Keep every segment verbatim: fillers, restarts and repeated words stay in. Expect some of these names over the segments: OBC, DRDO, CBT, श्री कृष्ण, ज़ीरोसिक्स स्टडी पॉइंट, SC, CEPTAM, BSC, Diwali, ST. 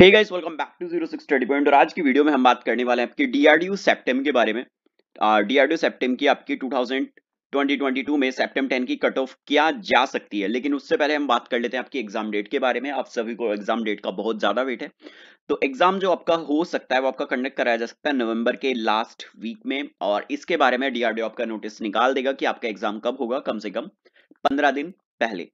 Hey guys, welcome back to ज़ीरोसिक्स स्टडी पॉइंट। और आज की वीडियो में हम बात करने वाले हैं आपकी डीआरडीओ सेप्टेम के बारे में। डीआरडीओ सेप्टेम की आपकी टू थाउजेंड बाईस में सेप्टेम टेन की कट ऑफ क्या जा सकती है, लेकिन उससे पहले हम बात कर लेते हैं आपकी एग्जाम डेट के बारे में। आप सभी को एग्जाम डेट का बहुत ज्यादा वेट है, तो एग्जाम जो आपका हो सकता है वो आपका कंडक्ट कराया जा सकता है नवंबर के लास्ट वीक में। और इसके बारे में डीआरडीओ आपका नोटिस निकाल देगा कि आपका एग्जाम कब होगा, कम से कम पंद्रह दिन पहले,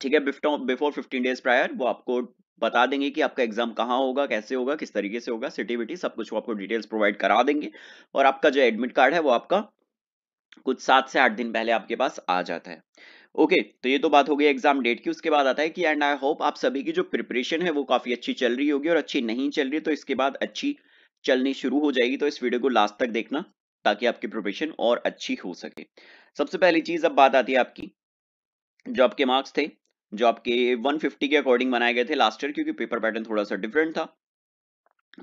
ठीक है, बिफोर फिफ्टीन डेज प्रायर। वो आपको बता देंगे कि आपका एग्जाम कहाँ होगा, कैसे होगा, किस तरीके से होगा, सिटी विटी सब कुछ वो आपको डिटेल्स प्रोवाइड करा देंगे। और आपका जो एडमिट कार्ड है वो आपका कुछ सात से आठ दिन पहले आपके पास आ जाता है। ओके okay, तो ये तो बात हो गई एग्जाम डेट की। उसके बाद आता है कि एंड आई होप आप सभी की जो प्रिपरेशन है वो काफी अच्छी चल रही होगी, और अच्छी नहीं चल रही तो इसके बाद अच्छी चलनी शुरू हो जाएगी। तो इस वीडियो को लास्ट तक देखना ताकि आपकी प्रिपरेशन और अच्छी हो सके। सबसे पहली चीज, अब बात आती है आपकी जो आपके मार्क्स थे, जो आपके एक सौ पचास के अकॉर्डिंग बनाए गए थे लास्ट ईयर, क्योंकि पेपर पैटर्न थोड़ा सा डिफरेंट था।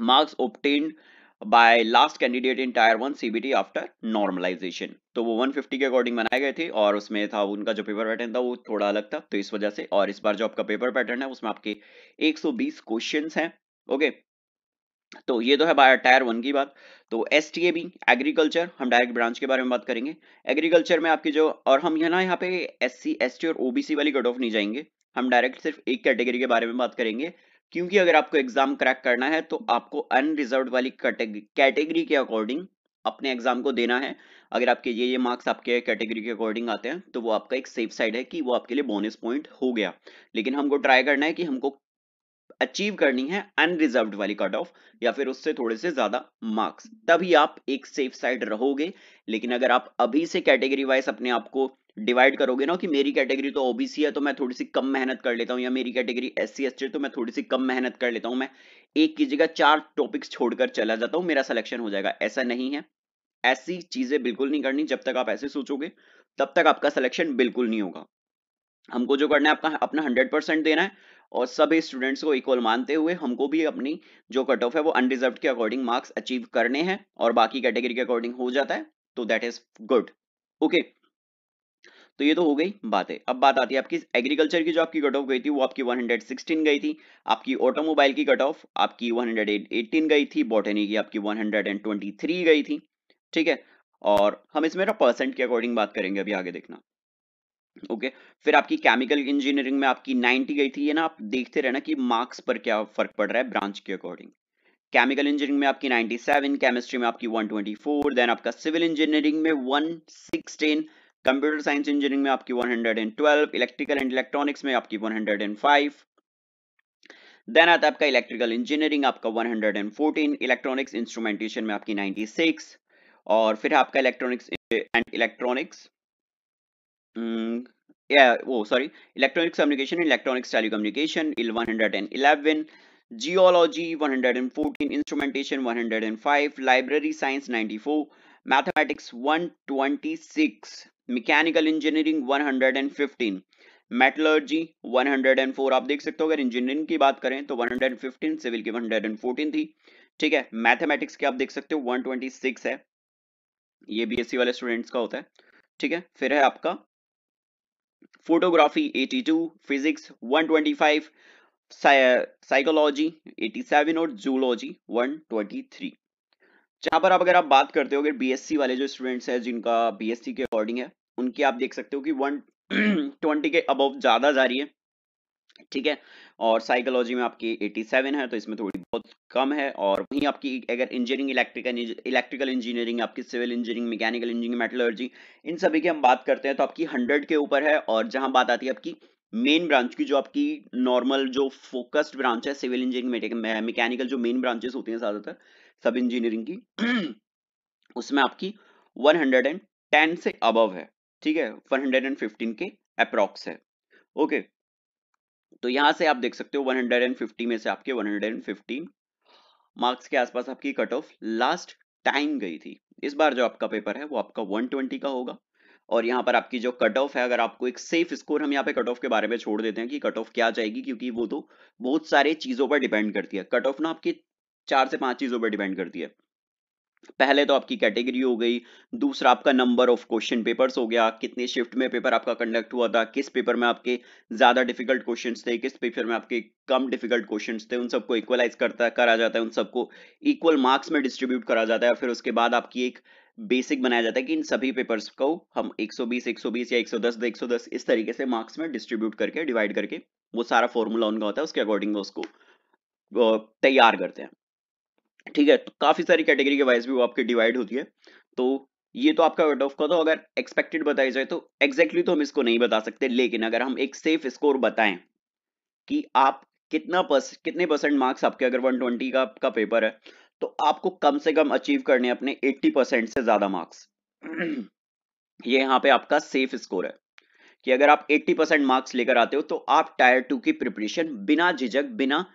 Marks obtained by last candidate in tier one CBT after normalisation, तो वो एक सौ पचास के अकॉर्डिंग बनाए गए थे और उसमें था उनका जो पेपर पैटर्न था वो थोड़ा अलग था, तो इस वजह से। और इस बार जो आपका पेपर पैटर्न है उसमें आपके एक सौ बीस क्वेश्चंस हैं। ओके, तो ये तो है बाय टायर वन की बात। तो एस टी ए भी एग्रीकल्चर, हम डायरेक्ट ब्रांच के बारे में बात करेंगे। एग्रीकल्चर में आपकी जो, और हम यहाँ यहाँ पे एस सी एस टी और ओबीसी वाली कट ऑफ नहीं जाएंगे, हम डायरेक्ट सिर्फ एक कैटेगरी के बारे में बात करेंगे, क्योंकि अगर आपको एग्जाम क्रैक करना है तो आपको अनरिजर्व वाली कैटेगरी के अकॉर्डिंग अपने एग्जाम को देना है। अगर आपके ये ये मार्क्स आपके कैटेगरी के अकॉर्डिंग आते हैं तो वो आपका एक सेफ साइड है कि वो आपके लिए बोनस पॉइंट हो गया। लेकिन हमको ट्राई करना है कि हमको अचीव करनी है अनरिजर्व्ड वाली कट ऑफ या फिर उससे थोड़े से ज्यादा मार्क्स, तभी आप एक सेफ साइड रहोगे। लेकिन अगर आप अभी से कैटेगरी वाइज अपने आप को डिवाइड करोगे ना कि मेरी कैटेगरी तो ओबीसी है तो मैं थोड़ी सी कम मेहनत कर लेता हूँ, या मेरी कैटेगरी एससी एसटी है तो मैं थोड़ी सी कम मेहनत कर लेता हूँ, मैं एक की जगह चार टॉपिक्स छोड़कर चला जाता हूँ, मेरा सिलेक्शन हो जाएगा, ऐसा नहीं है। ऐसी चीजें बिल्कुल नहीं करनी। जब तक आप ऐसे सोचोगे तब तक आपका सिलेक्शन बिल्कुल नहीं होगा। हमको जो करना है आपका अपना हंड्रेड परसेंट देना है, और सभी स्टूडेंट्स को इक्वल मानते हुए हमको भी अपनी जो कट ऑफ है वो अनरिजर्व के अकॉर्डिंग मार्क्स अचीव करने हैं। और बाकी कैटेगरी के अकॉर्डिंग हो जाता है तो दैट इज गुड। ओके, तो ये तो हो गई बातें। अब बात आती है आपकी एग्रीकल्चर की, जो आपकी कट ऑफ गई थी वो आपकी एक सौ सोलह गई थी। आपकी ऑटोमोबाइल की कट ऑफ आपकी एक सौ अठारह गई थी। बॉटनी की आपकी एक सौ तेईस गई थी, ठीक है। और हम इसमें ना परसेंट के अकॉर्डिंग बात करेंगे, अभी आगे देखना। Okay okay. फिर आपकी केमिकल इंजीनियरिंग में आपकी नब्बे गई थी। ये ना आप देखते रहना कि मार्क्स पर क्या फर्क पड़ रहा है ब्रांच के अकॉर्डिंग। केमिकल इंजीनियरिंग में आपकी सत्तानवे, केमिस्ट्री में आपकी एक सौ चौबीस, देन आपका सिविल इंजीनियरिंग में एक सौ सोलह, कंप्यूटर साइंस इंजीनियरिंग में आपकी एक सौ बारह, इलेक्ट्रिकल एंड इलेक्ट्रॉनिक्स में आपकी एक सौ पाँच, देन आता है आपका इलेक्ट्रिकल इंजीनियरिंग आपका एक सौ चौदह, इलेक्ट्रॉनिक्स इंस्ट्रूमेंटेशन में आपकी छियानवे, और फिर आपका इलेक्ट्रॉनिक्स एंड इलेक्ट्रॉनिक्स वो sorry electronics communication, electronics telecommunication एक सौ ग्यारह, जियोलॉजी एक सौ चौदह, इंस्ट्रूमेंटेशन एक सौ पाँच, लाइब्रेरी साइंस चौरानवे, मैथमेटिक्स एक सौ छब्बीस, मैकेनिकल इंजीनियरिंग एक सौ पंद्रह, मेटलर्जी एक सौ चार। आप देख सकते हो अगर इंजीनियरिंग की बात करें तो एक सौ पंद्रह, सिविल की एक सौ चौदह थी, ठीक है। मैथमेटिक्स के आप देख सकते हो एक सौ छब्बीस है, ये बीएससी वाले स्टूडेंट्स का होता है, ठीक है। फिर है आपका फोटोग्राफी बयासी, फिजिक्स एक सौ पच्चीस, साइकोलॉजी सत्तासी और जूलॉजी एक सौ तेईस। जहां पर आप अगर आप बात करते हो, अगर बीएससी वाले जो स्टूडेंट्स हैं जिनका बीएससी के अकॉर्डिंग है, उनकी आप देख सकते हो कि एक सौ बीस के अबव ज्यादा जा रही है, ठीक है। और साइकोलॉजी में आपकी सत्तासी है तो इसमें थोड़ी बहुत कम है। और वहीं आपकी अगर इंजीनियरिंग, इलेक्ट्रिकल इलेक्ट्रिकल इंजीनियरिंग, आपकी civil engineering, mechanical engineering, metallurgy, इन सभी की हम बात करते हैं तो आपकी सौ के ऊपर है। और जहां बात आती है आपकी मेन ब्रांच की, जो आपकी नॉर्मल जो फोकस्ड ब्रांच है सिविल इंजीनियरिंग, मैकेनिकल, जो मेन ब्रांचेस होती हैं ज्यादातर सब इंजीनियरिंग की, उसमें आपकी एक सौ दस से अबव है, ठीक है, एक सौ पंद्रह के अप्रॉक्स है। ओके, तो यहाँ से आप देख सकते हो एक सौ पचास में से आपके एक सौ पंद्रह मार्क्स के आसपास आपकी कट ऑफ लास्ट टाइम गई थी। इस बार जो आपका पेपर है वो आपका एक सौ बीस का होगा। और यहाँ पर आपकी जो कट ऑफ है, अगर आपको एक सेफ स्कोर, हम यहाँ पे कट ऑफ के बारे में छोड़ देते हैं कि कट ऑफ क्या जाएगी, क्योंकि वो तो बहुत सारे चीजों पर डिपेंड करती है। कट ऑफ ना आपकी चार से पांच चीजों पर डिपेंड करती है। पहले तो आपकी कैटेगरी हो गई, दूसरा आपका नंबर ऑफ क्वेश्चन पेपर्स हो गया, कितने शिफ्ट में पेपर आपका कंडक्ट हुआ था, किस पेपर में आपके ज्यादा डिफिकल्ट क्वेश्चंस थे, किस पेपर में आपके कम डिफिकल्ट क्वेश्चंस थे, उन सबको इक्वलाइज करता करा जाता है, उन सबको इक्वल मार्क्स में डिस्ट्रीब्यूट करा जाता है। फिर उसके बाद आपकी एक बेसिक बनाया जाता है कि इन सभी पेपर्स को हम एक सौ बीस, एक सौ बीस या एक सौ दस, एक सौ दस इस तरीके से मार्क्स में डिस्ट्रीब्यूट करके डिवाइड करके वो सारा फॉर्मूला उनका होता है, उसके अकॉर्डिंग वो उसको तैयार करते हैं। ठीक है, तो काफी सारी कैटेगरी के वाइज भी वो आपकी डिवाइड होती है। तो ये तो आपका कट ऑफ का था। अगर एक्सपेक्टेड बताया जाए तो एग्जैक्टली तो हम इसको नहीं बता सकते, लेकिन अगर हम एक सेफ स्कोर बताएं कि आप कितना परसेंट कितने परसेंट मार्क्स आपके अगर एक सौ बीस का आपका पेपर है तो आपको कम से कम अचीव करने अपने अस्सी परसेंट से ज्यादा मार्क्स। ये यहाँ पे आपका सेफ स्कोर है कि अगर आप अस्सी परसेंट मार्क्स लेकर आते हो तो आप टायर टू की प्रिपरेशन बिना झिझक बिना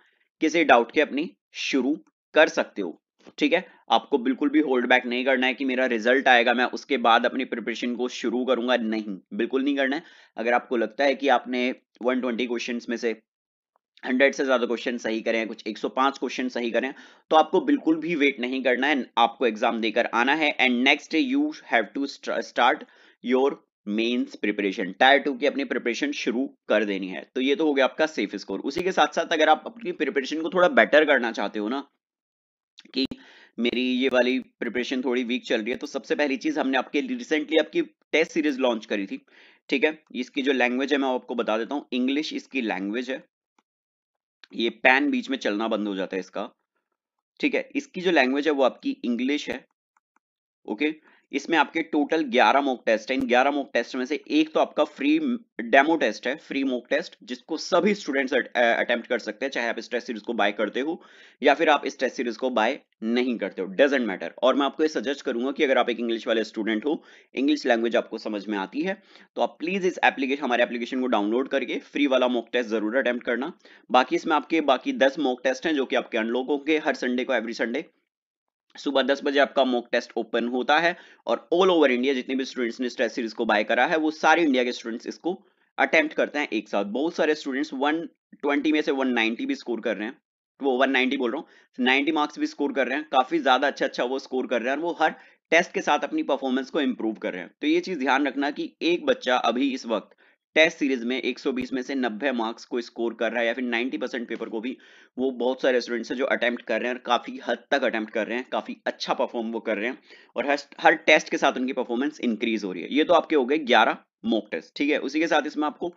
किसी डाउट के अपनी शुरू कर सकते हो। ठीक है, आपको बिल्कुल भी होल्ड बैक नहीं करना है कि मेरा रिजल्ट आएगा मैं उसके बाद अपनी प्रिपरेशन को शुरू करूंगा, नहीं, बिल्कुल नहीं करना है। अगर आपको लगता है कि आपने एक सौ बीस क्वेश्चंस में से सौ से ज्यादा क्वेश्चन सही करें हैं, कुछ एक सौ पाँच क्वेश्चन सही करें हैं, तो आपको बिल्कुल भी वेट नहीं करना है, आपको एग्जाम देकर आना है। And next you have to start your mains preparation, tier two की अपनी प्रिपरेशन शुरू कर देनी है। तो ये तो हो गया आपका सेफ स्कोर। उसी के साथ साथ अगर आप अपनी प्रिपरेशन को थोड़ा बेटर करना चाहते हो ना कि मेरी ये वाली प्रिपरेशन थोड़ी वीक चल रही है, तो सबसे पहली चीज हमने आपके रिसेंटली आपकी टेस्ट सीरीज लॉन्च करी थी। ठीक है, इसकी जो लैंग्वेज है मैं आपको बता देता हूँ, इंग्लिश इसकी लैंग्वेज है। ये पैन बीच में चलना बंद हो जाता है इसका। ठीक है, इसकी जो लैंग्वेज है वो आपकी इंग्लिश है। ओके, इसमें आपके टोटल ग्यारह मॉक टेस्ट है। इन ग्यारह मॉक टेस्ट में से एक तो आपका फ्री डेमो टेस्ट है, फ्री मॉक टेस्ट, जिसको सभी स्टूडेंट्स अटेम्प्ट कर सकते हैं, चाहे आप इस टेस्ट सीरीज को बाय करते हो या फिर आप इस टेस्ट सीरीज को बाय नहीं करते हो, डजेंट मैटर। और मैं आपको ये सजेस्ट करूंगा कि अगर आप एक इंग्लिश वाले स्टूडेंट हो, इंग्लिश लैंग्वेज आपको समझ में आती है, तो आप प्लीज इस एप्लीकेशन हमारे एप्लीकेशन को डाउनलोड करके फ्री वाला मॉक टेस्ट जरूर अटेम्प्ट करना। बाकी इसमें आपके बाकी दस मॉक टेस्ट हैं जो कि आपके अनलॉक होंगे हर संडे को। एवरी संडे सुबह दस बजे आपका मॉक टेस्ट ओपन होता है और ऑल ओवर इंडिया जितने भी स्टूडेंट्स ने इस टेस्ट सीरीज को बाय करा है वो सारे इंडिया के स्टूडेंट्स इसको अटेम्प्ट करते हैं एक साथ। बहुत सारे स्टूडेंट्स एक सौ बीस में से एक सौ नब्बे भी स्कोर कर रहे हैं, वो एक सौ नब्बे बोल रहा हूँ, नब्बे मार्क्स भी स्कोर कर रहे हैं, काफी ज्यादा अच्छा अच्छा वो स्कोर कर रहे हैं और वो हर टेस्ट के साथ अपनी परफॉर्मेंस को इम्प्रूव कर रहे हैं। तो ये चीज ध्यान रखना कि एक बच्चा अभी इस वक्त टेस्ट सीरीज में एक सौ बीस में से नब्बे मार्क्स को स्कोर कर रहा है या फिर नब्बे परसेंट पेपर को भी वो बहुत सारे स्टूडेंट्स हैं जो अटेम्प्ट कर रहे हैं और काफी हद तक अटेम्प्ट कर रहे हैं, काफी अच्छा परफॉर्म वो कर रहे हैं और हर हर टेस्ट के साथ उनकी परफॉर्मेंस इंक्रीज हो रही है। ये तो आपके हो गए ग्यारह मॉक टेस्ट। ठीक है, उसी के साथ इसमें आपको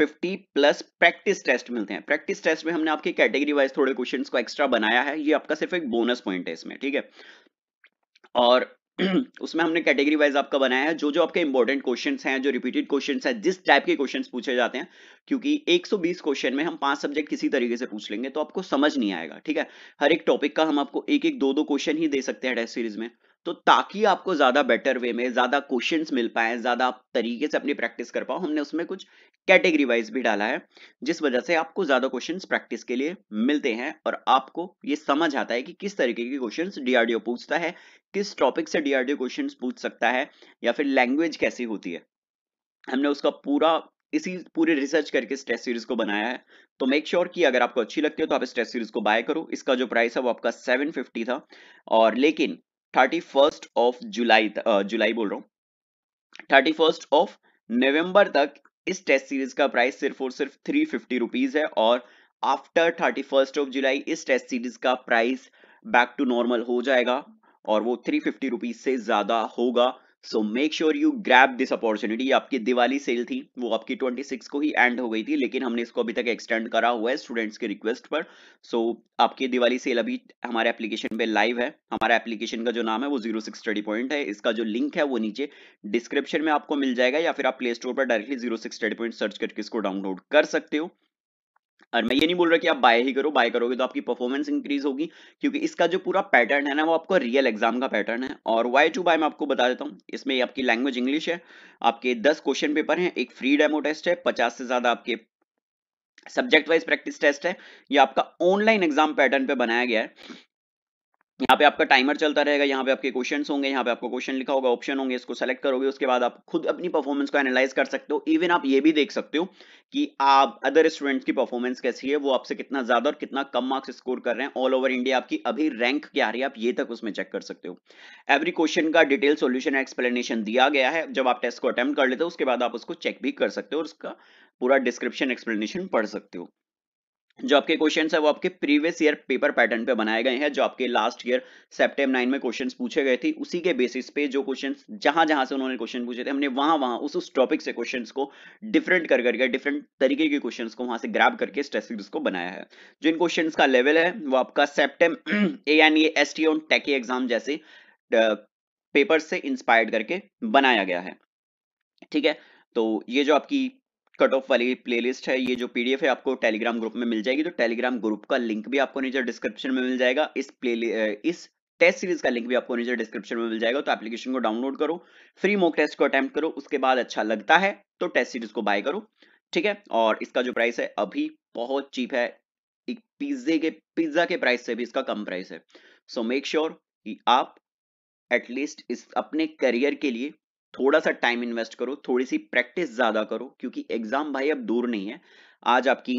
पचास प्लस प्रैक्टिस टेस्ट मिलते हैं। प्रैक्टिस टेस्ट में हमने आपके कैटेगरी वाइज थोड़े क्वेश्चन को एक्स्ट्रा बनाया है, ये आपका सिर्फ एक बोनस पॉइंट है इसमें। ठीक है, और उसमें हमने कैटेगरी वाइज आपका बनाया है जो जो आपके इंपॉर्टेंट क्वेश्चंस हैं, जो रिपीटेड क्वेश्चंस हैं, जिस टाइप के क्वेश्चंस पूछे जाते हैं, क्योंकि एक सौ बीस क्वेश्चन में हम पांच सब्जेक्ट किसी तरीके से पूछ लेंगे तो आपको समझ नहीं आएगा। ठीक है, हर एक टॉपिक का हम आपको एक एक दो दो क्वेश्चन ही दे सकते हैं टेस्ट सीरीज में, तो ताकि आपको ज्यादा बेटर वे में ज्यादा क्वेश्चंस मिल पाए, ज्यादा आप तरीके से अपनी प्रैक्टिस कर पाओ, हमने उसमें कुछ कैटेगरी वाइज भी डाला है जिस वजह से आपको ज्यादा क्वेश्चंस प्रैक्टिस के लिए मिलते हैं और आपको ये समझ आता है कि किस तरीके के क्वेश्चंस डीआरडीओ पूछता है, किस टॉपिक से डीआरडीओ क्वेश्चंस पूछ सकता है या फिर लैंग्वेज कैसी होती है। हमने उसका पूरा इसी पूरी रिसर्च करके इस टेस्ट सीरीज को बनाया है। तो मेक श्योर sure कि अगर आपको अच्छी लगती हो तो आप इस टेस्ट सीरीज को बाय करो। इसका जो प्राइस है वो आपका सेवन फिफ्टी था और लेकिन thirty first of July July बोल रहा हूँ थर्टी फर्स्ट ऑफ नवंबर तक इस टेस्ट सीरीज का प्राइस सिर्फ और सिर्फ थ्री फिफ्टी रुपीज है और after thirty first of July इस टेस्ट सीरीज का प्राइस बैक टू नॉर्मल हो जाएगा और वो थ्री फिफ्टी रुपीज से ज्यादा होगा। So make sure you grab this opportunity. आपकी दिवाली सेल थी वो आपकी छब्बीस को ही एंड हो गई थी, लेकिन हमने इसको अभी तक एक्सटेंड करा हुआ है स्टूडेंट्स के रिक्वेस्ट पर। सो so, आपकी दिवाली सेल अभी हमारे एप्लीकेशन पे लाइव है। हमारा एप्लीकेशन का जो नाम है वो ज़ीरोसिक्स स्टडी पॉइंट है। इसका जो लिंक है वो नीचे डिस्क्रिप्शन में आपको मिल जाएगा या फिर आप प्ले स्टोर पर directly ज़ीरोसिक्स स्टडी पॉइंट search करके इसको डाउनलोड कर सकते हो। और मैं ये नहीं बोल रहा कि आप बाय ही करो, बाय करोगे तो आपकी परफॉर्मेंस इंक्रीज होगी, क्योंकि इसका जो पूरा पैटर्न है ना वो आपको रियल एग्जाम का पैटर्न है। और वाई टू बाय मैं आपको बता देता हूँ, इसमें आपकी लैंग्वेज इंग्लिश है, आपके दस क्वेश्चन पेपर हैं, एक फ्री डेमो टेस्ट है, पचास से ज्यादा आपके सब्जेक्ट वाइज प्रैक्टिस टेस्ट है। ये आपका ऑनलाइन एग्जाम पैटर्न पे बनाया गया है यहाँ पे आपका टाइमर चलता रहेगा, यहाँ पे आपके क्वेश्चंस होंगे, यहाँ पे आपको क्वेश्चन लिखा होगा, ऑप्शन होंगे, इसको सेलेक्ट करोगे, उसके बाद आप खुद अपनी परफॉर्मेंस को एनालाइज कर सकते हो। इवन आप ये भी देख सकते हो कि आप अदर स्टूडेंट्स की परफॉर्मेंस कैसी है, वो आपसे कितना ज्यादा और कितना कम मार्क्स स्कोर कर रहे हैं, ऑल ओवर इंडिया आपकी अभी रैंक क्या आ रही है, आप ये तक उसमें चेक कर सकते हो। एवरी क्वेश्चन का डिटेल सोल्यूशन एक्सप्लेनेशन दिया गया है, जब आप टेस्ट को अटेम्प्ट कर लेते हो उसके बाद आप उसको चेक भी कर सकते हो और उसका पूरा डिस्क्रिप्शन एक्सप्लेनेशन पढ़ सकते हो। जो आपके क्वेश्चंस है वो आपके प्रीवियस ईयर पेपर पैटर्न पे बनाए गए हैं, जो आपके लास्ट ईयर सेप्टेम्बर नाइन में क्वेश्चंस पूछे गए थे उसी के बेसिस पे, जो क्वेश्चंस जहां जहां से उन्होंने क्वेश्चन पूछे थे हमने वहां वहां उस उस टॉपिक से क्वेश्चंस को डिफरेंट कर करके डिफरेंट तरीके के क्वेश्चंस को वहां से ग्रैब करके स्ट्रेस सीरीज को बनाया है। जो इन क्वेश्चन का लेवल है वो आपका September A and S T और टेकी एग्जाम जैसे पेपर से इंस्पायर्ड करके बनाया गया है। ठीक है, तो ये जो आपकी कट ऑफ वाली प्लेलिस्ट है, ये जो पीडीएफ है आपको टेलीग्राम ग्रुप में मिल जाएगी, तो टेलीग्राम ग्रुप का लिंक भी आपको नीचे डिस्क्रिप्शन में मिल जाएगा, इस प्ले इस टेस्ट सीरीज का लिंक भी आपको नीचे डिस्क्रिप्शन में मिल जाएगा। तो एप्लीकेशन को डाउनलोड करो, फ्री मॉक टेस्ट को अटेम्प्ट करो, उसके बाद अच्छा लगता है तो टेस्ट सीरीज को बाय करो। ठीक है, और इसका जो प्राइस है अभी बहुत चीप है, एक पिज्जे के पिज्जा के प्राइस से भी इसका कम प्राइस है। सो मेक श्योर कि आप एटलीस्ट इस अपने करियर के लिए थोड़ा सा टाइम इन्वेस्ट करो, थोड़ी सी प्रैक्टिस ज्यादा करो, क्योंकि एग्जाम भाई अब दूर नहीं है। आज आपकी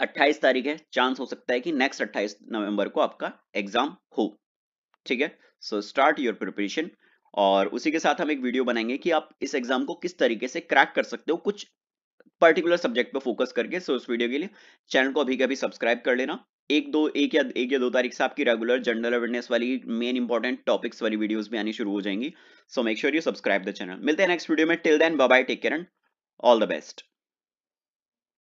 अट्ठाईस तारीख है, चांस हो सकता है कि नेक्स्ट अट्ठाईस नवंबर को आपका एग्जाम हो। ठीक है, सो स्टार्ट योर प्रिपरेशन। और उसी के साथ हम एक वीडियो बनाएंगे कि आप इस एग्जाम को किस तरीके से क्रैक कर सकते हो, कुछ पर्टिकुलर सब्जेक्ट पर फोकस करके। सो उस वीडियो के लिए चैनल को अभी कभी सब्सक्राइब कर लेना। एक दो एक या एक या दो तारीख से आपकी रेगुलर जनरल अवेयरनेस वाली मेन इंपॉर्टेंट टॉपिक्स वाली वीडियोस भी आनी शुरू हो जाएंगी। So make sure you subscribe the channel. मिलते हैं नेक्स्ट वीडियो में, till then bye bye, take care and all the best.